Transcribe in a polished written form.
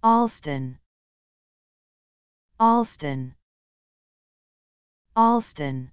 Alston, Alston, Alston.